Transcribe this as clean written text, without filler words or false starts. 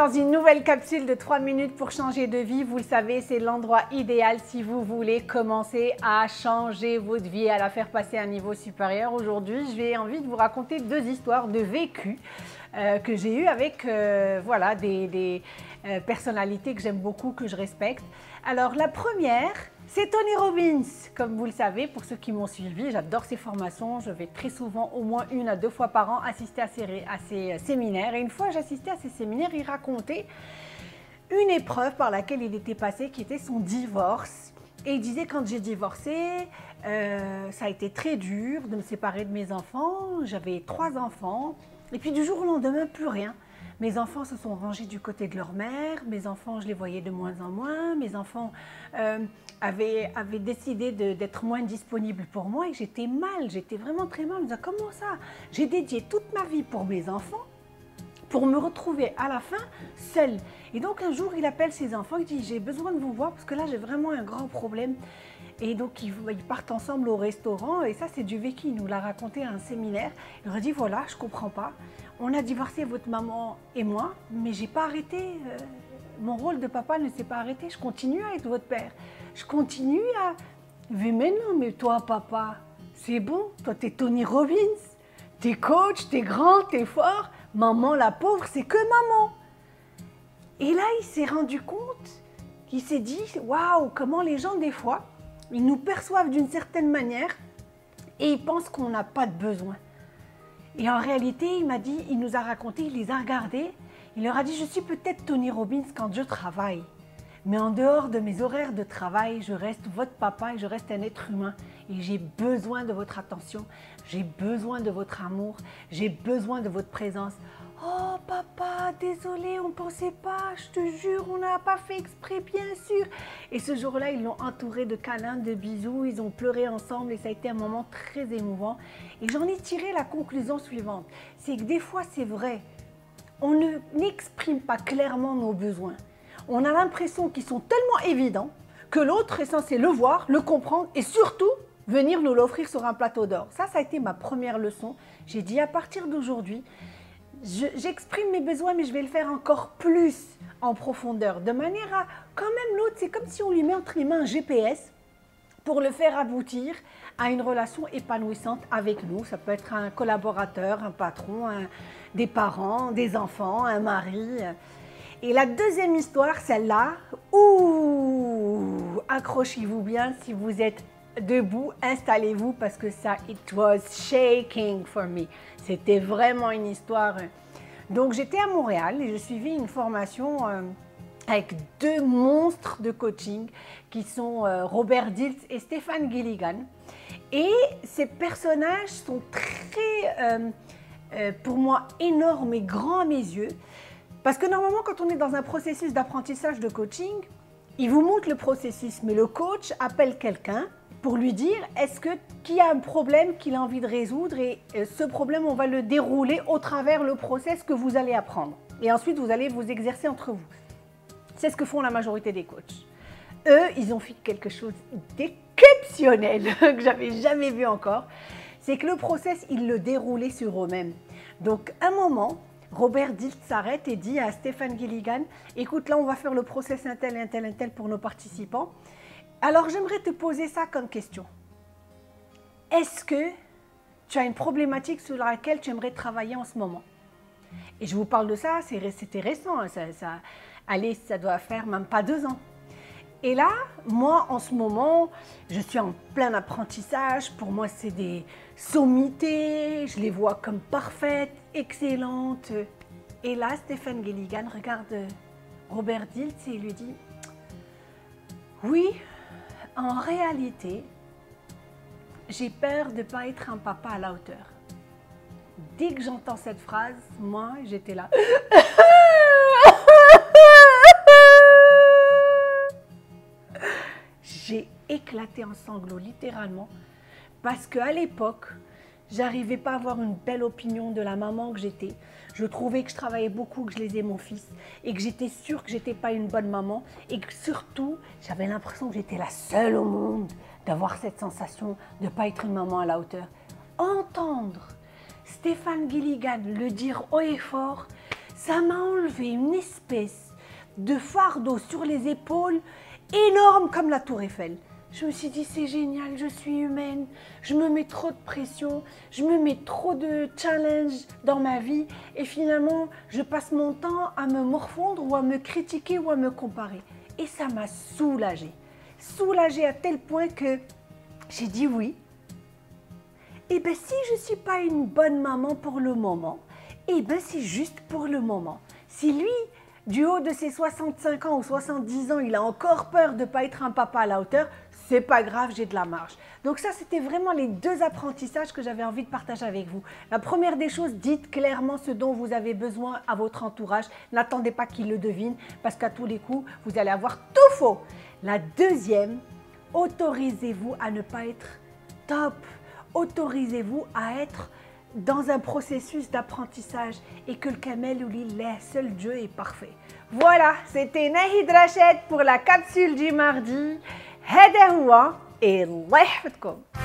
dans une nouvelle capsule de 3 minutes pour changer de vie. Vous le savez, c'est l'endroit idéal si vous voulez commencer à changer votre vie et à la faire passer à un niveau supérieur. Aujourd'hui, j'ai envie de vous raconter deux histoires de vécu que j'ai eues avec voilà, des personnalités que j'aime beaucoup, que je respecte. Alors la première, c'est Tony Robbins. Comme vous le savez, pour ceux qui m'ont suivi, j'adore ses formations. Je vais très souvent, au moins 1 à 2 fois par an, assister à ses séminaires. Et une fois, j'assistais à ses séminaires, il racontait une épreuve par laquelle il était passé, qui était son divorce. Et il disait, quand j'ai divorcé, ça a été très dur de me séparer de mes enfants. J'avais 3 enfants. Et puis du jour au lendemain, plus rien. Mes enfants se sont rangés du côté de leur mère, mes enfants, je les voyais de moins en moins, mes enfants avaient décidé d'être moins disponibles pour moi et j'étais mal, j'étais vraiment très mal. Je me disais, comment ça? J'ai dédié toute ma vie pour mes enfants, pour me retrouver à la fin seule. Et donc un jour, il appelle ses enfants, il dit, j'ai besoin de vous voir parce que là, j'ai vraiment un grand problème. Et donc, ils partent ensemble au restaurant et ça, c'est du vécu. Il nous l'a raconté à un séminaire. Il leur a dit, voilà, je ne comprends pas. On a divorcé votre maman et moi, mais je n'ai pas arrêté. Mon rôle de papa ne s'est pas arrêté. Je continue à être votre père. Je continue à... Mais non, mais toi, papa, c'est bon. Toi, tu es Tony Robbins. Tu es coach, tu es grand, tu es fort. Maman, la pauvre, c'est que maman. Et là, il s'est rendu compte, il s'est dit, waouh, comment les gens, des fois, ils nous perçoivent d'une certaine manière et ils pensent qu'on n'a pas de besoin. Et en réalité, il m'a dit, il nous a raconté, il les a regardés, il leur a dit, je suis peut-être Tony Robbins quand je travaille, mais en dehors de mes horaires de travail, je reste votre papa et je reste un être humain. Et j'ai besoin de votre attention, j'ai besoin de votre amour, j'ai besoin de votre présence. Oh papa, désolé, on ne pensait pas, je te jure, on n'a pas fait exprès, bien sûr. Et ce jour-là, ils l'ont entouré de câlins, de bisous, ils ont pleuré ensemble et ça a été un moment très émouvant. Et j'en ai tiré la conclusion suivante, c'est que des fois, c'est vrai, on n'exprime pas clairement nos besoins. On a l'impression qu'ils sont tellement évidents que l'autre est censé le voir, le comprendre et surtout venir nous l'offrir sur un plateau d'or. Ça a été ma première leçon. J'ai dit à partir d'aujourd'hui, j'exprime mes besoins, mais je vais le faire encore plus en profondeur, de manière à, quand même, l'autre, c'est comme si on lui met entre les mains un GPS pour le faire aboutir à une relation épanouissante avec nous. Ça peut être un collaborateur, un patron, des parents, des enfants, un mari. Et la deuxième histoire, celle-là, ouh, accrochez-vous bien si vous êtes debout, installez-vous parce que ça, it was shaking for me. C'était vraiment une histoire. Donc j'étais à Montréal et je suivais une formation avec 2 monstres de coaching qui sont Robert Dilts et Stéphane Gilligan. Et ces personnages sont très, pour moi, énormes et grands à mes yeux. Parce que normalement, quand on est dans un processus d'apprentissage de coaching, ils vous montrent le processus, mais le coach appelle quelqu'un pour lui dire, est-ce que qui a un problème qu'il a envie de résoudre et ce problème, on va le dérouler au travers le process que vous allez apprendre. Et ensuite, vous allez vous exercer entre vous. C'est ce que font la majorité des coachs. Eux, ils ont fait quelque chose d'exceptionnel que j'avais jamais vu encore. C'est que le process, ils le déroulaient sur eux-mêmes. Donc, à un moment, Robert Dilts s'arrête et dit à Stéphane Gilligan, écoute, là, on va faire le process un tel pour nos participants. Alors, j'aimerais te poser ça comme question. Est-ce que tu as une problématique sur laquelle tu aimerais travailler en ce moment? Et je vous parle de ça, c'était récent, hein, allez, ça doit faire même pas 2 ans. Et là, moi, en ce moment, je suis en plein apprentissage. Pour moi, c'est des sommités, je les vois comme parfaites, excellentes. Et là, Stéphane Gilligan regarde Robert Dilts et lui dit, oui, en réalité, j'ai peur de ne pas être un papa à la hauteur. Dès que j'entends cette phrase, moi, j'étais là. J'ai éclaté en sanglots, littéralement, parce qu'à l'époque, j'arrivais pas à avoir une belle opinion de la maman que j'étais. Je trouvais que je travaillais beaucoup, que je lésais mon fils et que j'étais sûre que j'étais pas une bonne maman et que surtout, j'avais l'impression que j'étais la seule au monde d'avoir cette sensation de ne pas être une maman à la hauteur. Entendre Stéphane Gilligan le dire haut et fort, ça m'a enlevé une espèce de fardeau sur les épaules énorme comme la tour Eiffel. Je me suis dit, c'est génial, je suis humaine, je me mets trop de pression, je me mets trop de challenges dans ma vie et finalement, je passe mon temps à me morfondre ou à me critiquer ou à me comparer. Et ça m'a soulagée. Soulagée à tel point que j'ai dit oui. Et bien, si je ne suis pas une bonne maman pour le moment, et bien, c'est juste pour le moment. Si lui, du haut de ses 65 ans ou 70 ans, il a encore peur de ne pas être un papa à la hauteur, c'est pas grave, j'ai de la marge. Donc ça, c'était vraiment les deux apprentissages que j'avais envie de partager avec vous. La première des choses, dites clairement ce dont vous avez besoin à votre entourage. N'attendez pas qu'il le devine parce qu'à tous les coups, vous allez avoir tout faux. La deuxième, autorisez-vous à ne pas être top. Autorisez-vous à être dans un processus d'apprentissage et que le camel ou l'île, seul Dieu est parfait. Voilà, c'était Nahed Rachad pour la capsule du mardi. Hada huwa et Allah yahfidkoum.